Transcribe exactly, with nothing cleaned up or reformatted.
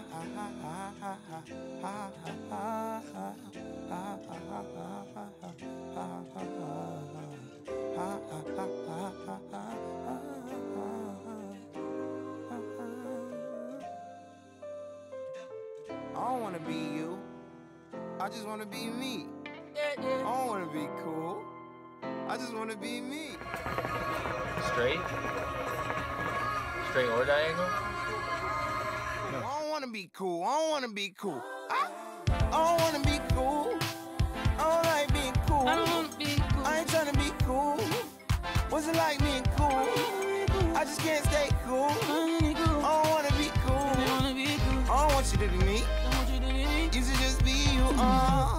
I don't wanna be you, I just wanna be me. I don't wanna be cool, I just wanna be me. Straight? Straight or diagonal? I don't wanna be cool, I don't wanna be cool. I, I don't wanna be cool. I don't like being cool. I don't wanna be cool. I ain't tryna be cool. What's it like being cool? I just can't stay cool. I don't wanna be cool. I don't want you to be me. You should just be you. Uh.